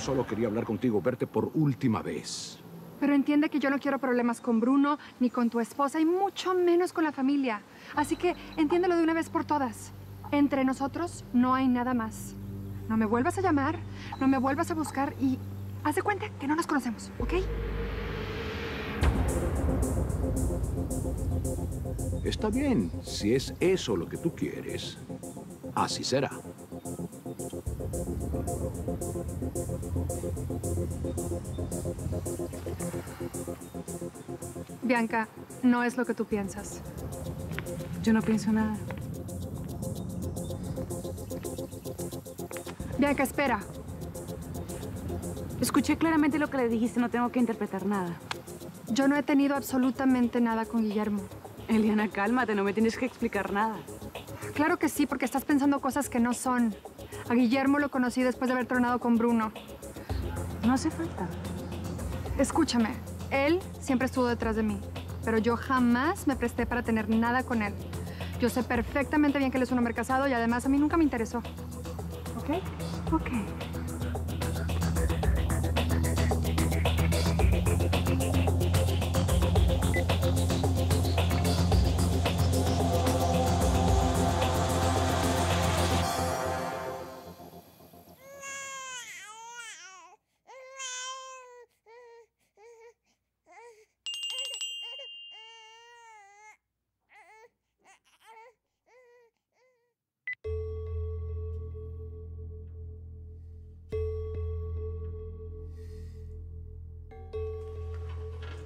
Yo solo quería hablar contigo, verte por última vez. Pero entiende que yo no quiero problemas con Bruno, ni con tu esposa, y mucho menos con la familia. Así que entiéndelo de una vez por todas. Entre nosotros no hay nada más. No me vuelvas a llamar, no me vuelvas a buscar y haz de cuenta que no nos conocemos, ¿ok? Está bien, si es eso lo que tú quieres, así será. Bianca, no es lo que tú piensas. Yo no pienso nada. Bianca, espera. Escuché claramente lo que le dijiste, no tengo que interpretar nada. Yo no he tenido absolutamente nada con Guillermo. Eliana, cálmate, no me tienes que explicar nada. Claro que sí, porque estás pensando cosas que no son. A Guillermo lo conocí después de haber tronado con Bruno. No hace falta. Escúchame, él siempre estuvo detrás de mí, pero yo jamás me presté para tener nada con él. Yo sé perfectamente bien que él es un hombre casado y además a mí nunca me interesó. ¿Ok? Ok.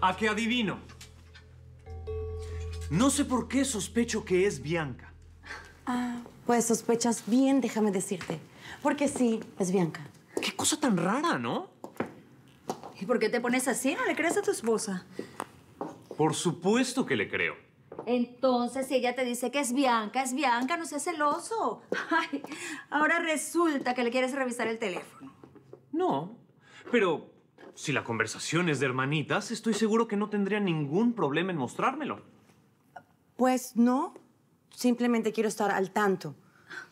¿A qué adivino? No sé por qué sospecho que es Bianca. Ah, pues sospechas bien, déjame decirte. Porque sí, es Bianca. Qué cosa tan rara, ¿no? ¿Y por qué te pones así? ¿No le crees a tu esposa? Por supuesto que le creo. Entonces, si ella te dice que es Bianca, no seas celoso. Ay, ahora resulta que le quieres revisar el teléfono. No, pero... si la conversación es de hermanitas, estoy seguro que no tendría ningún problema en mostrármelo. Pues no. Simplemente quiero estar al tanto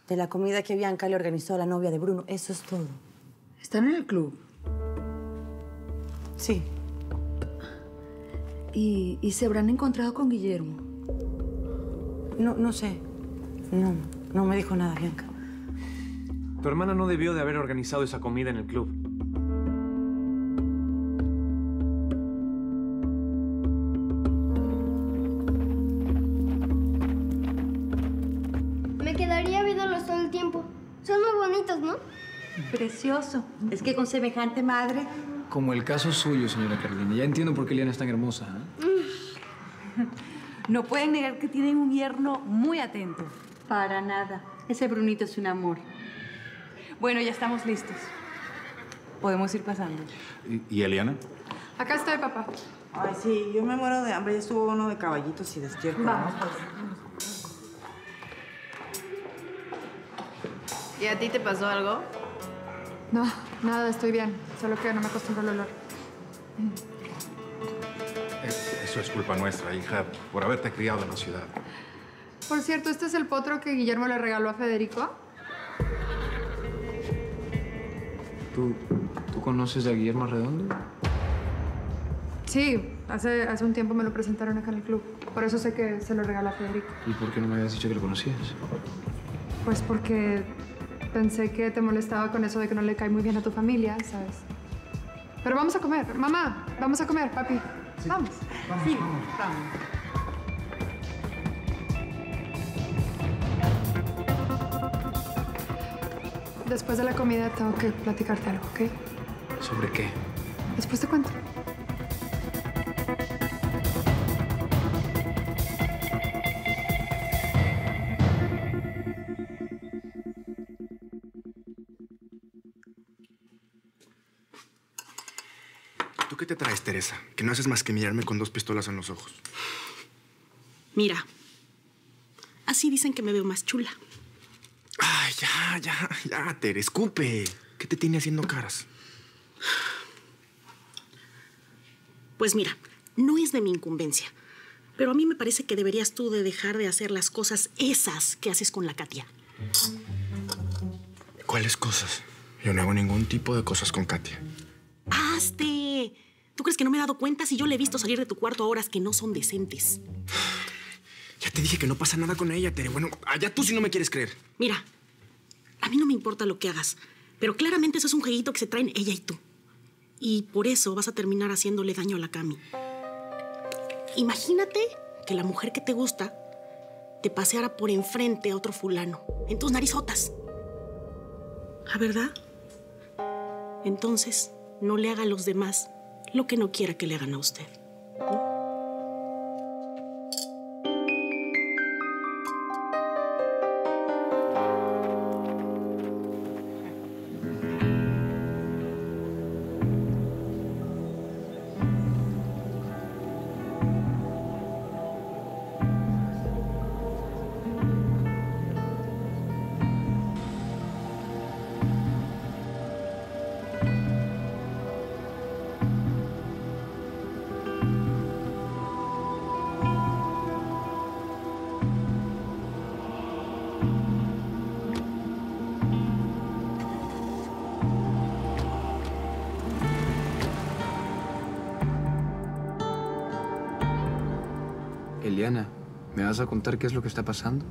de la comida que Bianca le organizó a la novia de Bruno. Eso es todo. ¿Están en el club? Sí. ¿Y se habrán encontrado con Guillermo? No sé. No me dijo nada, Bianca. Tu hermana no debió de haber organizado esa comida en el club. Precioso. Es que con semejante madre... Como el caso suyo, señora Carolina. Ya entiendo por qué Eliana es tan hermosa, ¿eh? No pueden negar que tienen un yerno muy atento. Para nada. Ese Brunito es un amor. Bueno, ya estamos listos. Podemos ir pasando. ¿Y Eliana? Acá estoy, papá. Ay, sí. Yo me muero de hambre. Ya estuvo uno de caballitos y despierto. Vamos. ¿Y a ti te pasó algo? No, nada, estoy bien. Solo que no me acostumbro al olor. Eso es culpa nuestra, hija, por haberte criado en la ciudad. Por cierto, ¿este es el potro que Guillermo le regaló a Federico? ¿Tú conoces a Guillermo Arredondo? Sí, hace un tiempo me lo presentaron acá en el club. Por eso sé que se lo regaló a Federico. ¿Y por qué no me habías dicho que lo conocías? Pues porque... pensé que te molestaba con eso de que no le cae muy bien a tu familia, ¿sabes? Pero vamos a comer. Mamá, vamos a comer, papi. Sí. Vamos. Vamos, sí. Vamos. Después de la comida tengo que platicarte algo, ¿ok? ¿Sobre qué? Después te cuento. ¿Qué te traes, Teresa? Que no haces más que mirarme con dos pistolas en los ojos. Mira, así dicen que me veo más chula. Ay, ya, Tere, escupe. ¿Qué te tiene haciendo caras? Pues mira, no es de mi incumbencia, pero a mí me parece que deberías tú de dejar de hacer las cosas esas que haces con la Katia. ¿Cuáles cosas? Yo no hago ningún tipo de cosas con Katia. ¡Hazte! ¿Tú crees que no me he dado cuenta si yo le he visto salir de tu cuarto a horas que no son decentes? Ya te dije que no pasa nada con ella, Tere. Bueno, allá tú si no me quieres creer. Mira, a mí no me importa lo que hagas, pero claramente eso es un jueguito que se traen ella y tú. Y por eso vas a terminar haciéndole daño a la Cami. Imagínate que la mujer que te gusta te paseara por enfrente a otro fulano, en tus narizotas. ¿A verdad? Entonces, no le haga a los demás lo que no quiera que le hagan a usted. ¿No? Eliana, ¿me vas a contar qué es lo que está pasando?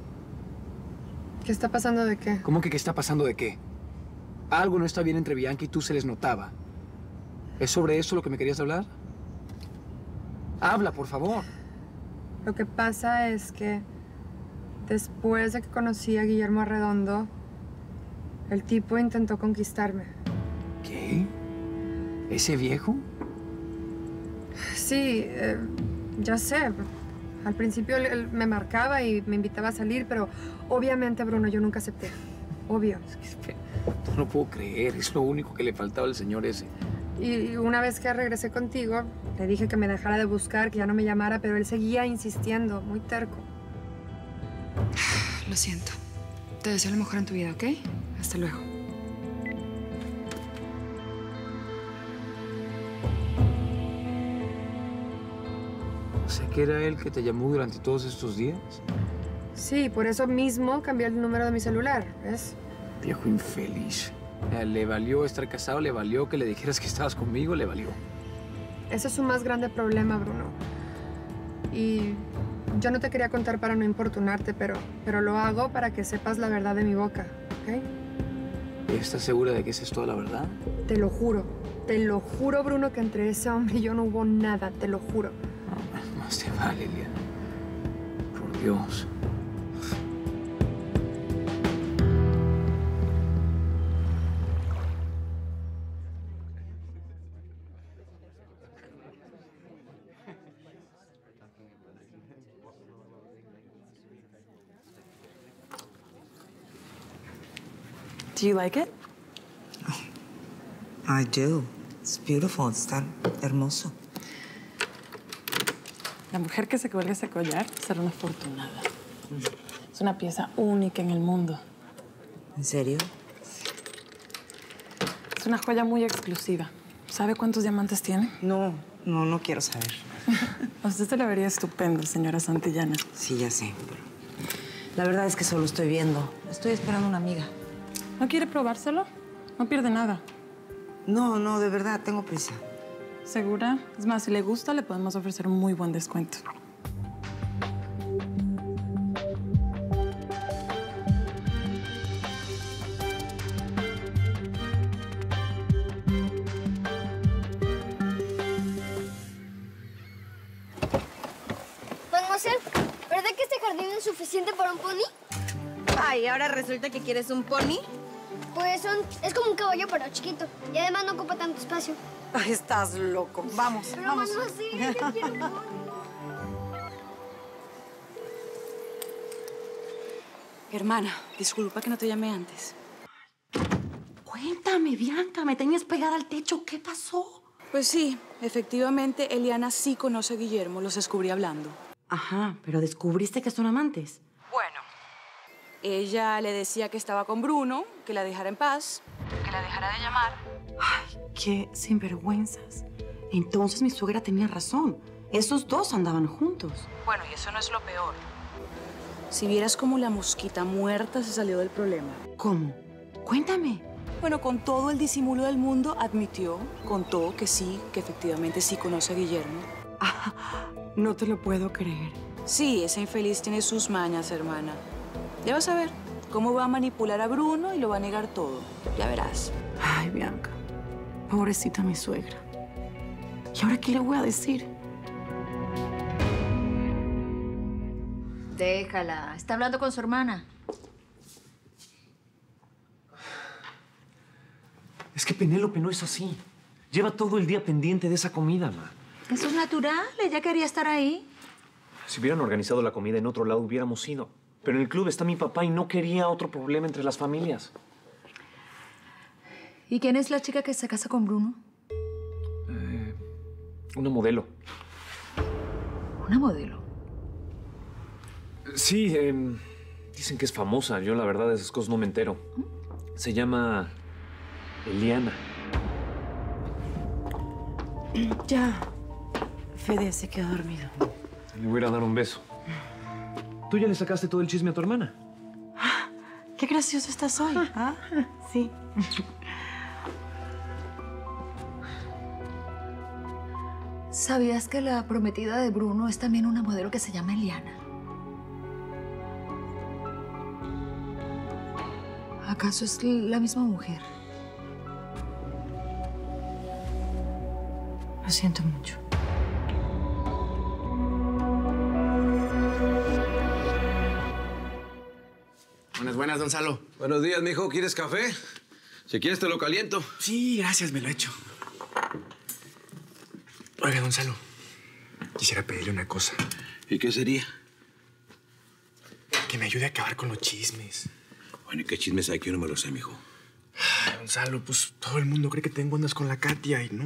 ¿Qué está pasando de qué? ¿Cómo que qué está pasando de qué? Algo no está bien entre Bianca y tú, se les notaba. ¿Es sobre eso lo que me querías hablar? Habla, por favor. Lo que pasa es que después de que conocí a Guillermo Arredondo, el tipo intentó conquistarme. ¿Qué? ¿Ese viejo? Sí, ya sé. Al principio él me marcaba y me invitaba a salir, pero obviamente, Bruno, yo nunca acepté. Obvio. Es que no lo puedo creer. Es lo único que le faltaba al señor ese. Y una vez que regresé contigo, le dije que me dejara de buscar, que ya no me llamara, pero él seguía insistiendo, muy terco. Lo siento. Te deseo lo mejor en tu vida, ¿ok? Hasta luego. ¿Que era él que te llamó durante todos estos días? Sí, por eso mismo cambié el número de mi celular, ¿ves? Viejo infeliz. Le valió estar casado, le valió que le dijeras que estabas conmigo, le valió. Ese es su más grande problema, Bruno. Y yo no te quería contar para no importunarte, pero lo hago para que sepas la verdad de mi boca, ¿ok? ¿Estás segura de que esa es toda la verdad? Te lo juro. Te lo juro, Bruno, que entre ese hombre y yo no hubo nada, te lo juro. Se vale, Eliana. Por Dios. Do you like it? Oh, I do. It's beautiful. It's tan hermoso. La mujer que se cuelgue ese collar será una afortunada. Es una pieza única en el mundo. ¿En serio? Sí. Es una joya muy exclusiva. ¿Sabe cuántos diamantes tiene? No quiero saber. A usted se la vería estupendo, señora Santillana. Sí, ya sé, pero la verdad es que solo estoy viendo. Estoy esperando una amiga. ¿No quiere probárselo? No pierde nada. No, de verdad, tengo prisa. ¿Segura? Es más, si le gusta, le podemos ofrecer un muy buen descuento. Mademoiselle, ¿verdad que este jardín es suficiente para un pony? Ay, ¿ahora resulta que quieres un pony? Pues es como un caballo, pero chiquito. Y además no ocupa tanto espacio. Ay, estás loco. Vamos, pero vamos. Pero sí, yo quiero un pony. Hermana, disculpa que no te llamé antes. Cuéntame, Bianca, me tenías pegada al techo. ¿Qué pasó? Pues sí, efectivamente, Eliana sí conoce a Guillermo. Los descubrí hablando. Ajá, pero ¿descubriste que son amantes? Bueno, ella le decía que estaba con Bruno, que la dejara en paz, que la dejara de llamar. Ay, qué sinvergüenzas. Entonces mi suegra tenía razón. Esos dos andaban juntos. Bueno, y eso no es lo peor. Si vieras cómo la mosquita muerta se salió del problema. ¿Cómo? Cuéntame. Bueno, con todo el disimulo del mundo, admitió, contó que sí, que efectivamente sí conoce a Guillermo. Ah, no te lo puedo creer. Sí, esa infeliz tiene sus mañas, hermana. Ya vas a ver cómo va a manipular a Bruno y lo va a negar todo. Ya verás. Ay, Bianca, pobrecita mi suegra. ¿Y ahora qué le voy a decir? Déjala, está hablando con su hermana. Es que Penélope no es así. Lleva todo el día pendiente de esa comida, ma. Eso es natural, ella quería estar ahí. Si hubieran organizado la comida en otro lado, hubiéramos ido. Pero en el club está mi papá y no quería otro problema entre las familias. ¿Y quién es la chica que se casa con Bruno? Una modelo. ¿Una modelo? Sí, dicen que es famosa. Yo, la verdad, de esas cosas no me entero. ¿Mm? Se llama... Eliana. Ya. Fede se quedó dormido. Le voy a ir a dar un beso. ¿Tú ya le sacaste todo el chisme a tu hermana? Ah, qué gracioso estás hoy. ¿Ah? Sí. ¿Sabías que la prometida de Bruno es también una modelo que se llama Eliana? ¿Acaso es la misma mujer? Lo siento mucho. Buenas, buenas, Gonzalo. Buenos días, mijo. ¿Quieres café? Si quieres, te lo caliento. Sí, gracias, me lo echo. Oiga, Gonzalo, quisiera pedirle una cosa. ¿Y qué sería? Que me ayude a acabar con los chismes. Bueno, ¿y qué chismes hay? Que yo no me lo sé, mijo. Ay, Gonzalo, pues todo el mundo cree que tengo andas con la Katia y no,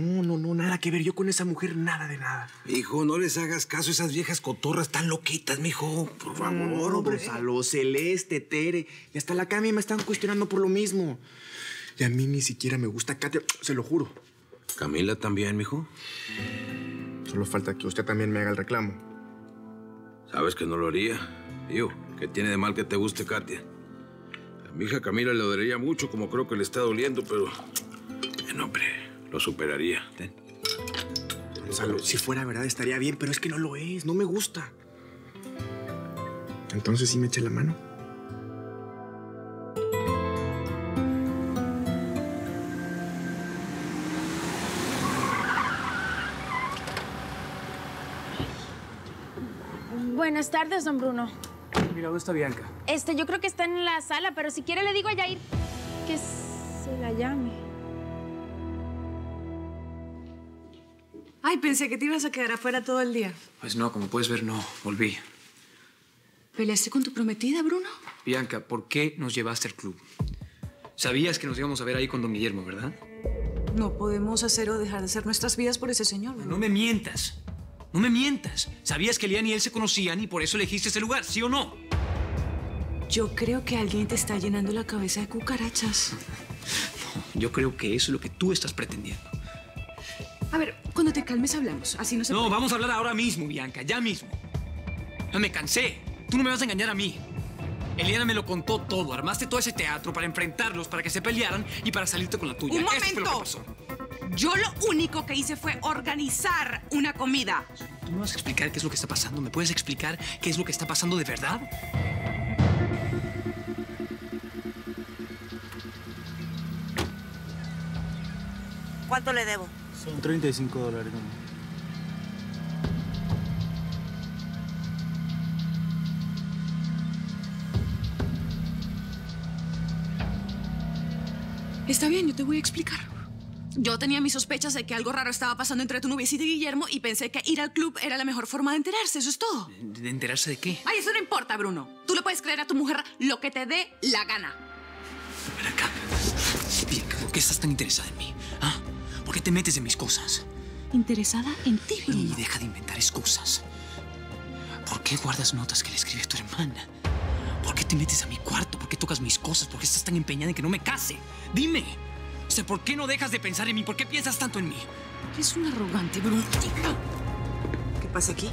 nada que ver. Yo con esa mujer nada de nada. Hijo, no les hagas caso a esas viejas cotorras tan loquitas, mijo. Por favor, hombre. Gonzalo, Celeste, Tere y hasta la Cami me están cuestionando por lo mismo. Y a mí ni siquiera me gusta Katia, se lo juro. ¿Camila también, mijo? Solo falta que usted también me haga el reclamo. Sabes que no lo haría. Digo, ¿qué tiene de mal que te guste Katia? Mi hija Camila le dolería mucho, como creo que le está doliendo, pero... No, hombre, lo superaría. Ten. Gonzalo, si fuera verdad estaría bien, pero es que no lo es. No me gusta. Entonces, ¿sí me echa la mano? Buenas tardes, don Bruno. Mira, ¿dónde está Bianca? Yo creo que está en la sala, pero si quiere le digo a Yair que se la llame. Ay, pensé que te ibas a quedar afuera todo el día. Pues no, como puedes ver, no. Volví. ¿Peleaste con tu prometida, Bruno? Bianca, ¿por qué nos llevaste al club? Sabías que nos íbamos a ver ahí con don Guillermo, ¿verdad? No podemos hacer o dejar de hacer nuestras vidas por ese señor, Bruno. No me mientas. No me mientas. Sabías que Eliana y él se conocían y por eso elegiste ese lugar, ¿sí o no? Yo creo que alguien te está llenando la cabeza de cucarachas. No, yo creo que eso es lo que tú estás pretendiendo. A ver, cuando te calmes hablamos. Así no se puede. No, vamos a hablar ahora mismo, Bianca. Ya mismo. No, me cansé. Tú no me vas a engañar a mí. Eliana me lo contó todo. Armaste todo ese teatro para enfrentarlos, para que se pelearan y para salirte con la tuya. ¡Un momento! Eso fue lo que pasó. Yo lo único que hice fue organizar una comida. ¿Tú me vas a explicar qué es lo que está pasando? ¿Me puedes explicar qué es lo que está pasando de verdad? ¿Cuánto le debo? Son $35. Está bien, yo te voy a explicar. Yo tenía mis sospechas de que algo raro estaba pasando entre tu noviecita y Guillermo y pensé que ir al club era la mejor forma de enterarse, eso es todo. ¿De enterarse de qué? Ay, eso no importa, Bruno. Tú le puedes creer a tu mujer lo que te dé la gana. Ven acá. Bianca, ¿por qué estás tan interesada en mí? ¿Ah? ¿Por qué te metes en mis cosas? Interesada en ti, Bruno. Y deja de inventar excusas. ¿Por qué guardas notas que le escribes a tu hermana? ¿Por qué te metes a mi cuarto? ¿Por qué tocas mis cosas? ¿Por qué estás tan empeñada en que no me case? Dime. ¿Por qué no dejas de pensar en mí? ¿Por qué piensas tanto en mí? Eres un arrogante, Bruno. ¿Qué pasa aquí?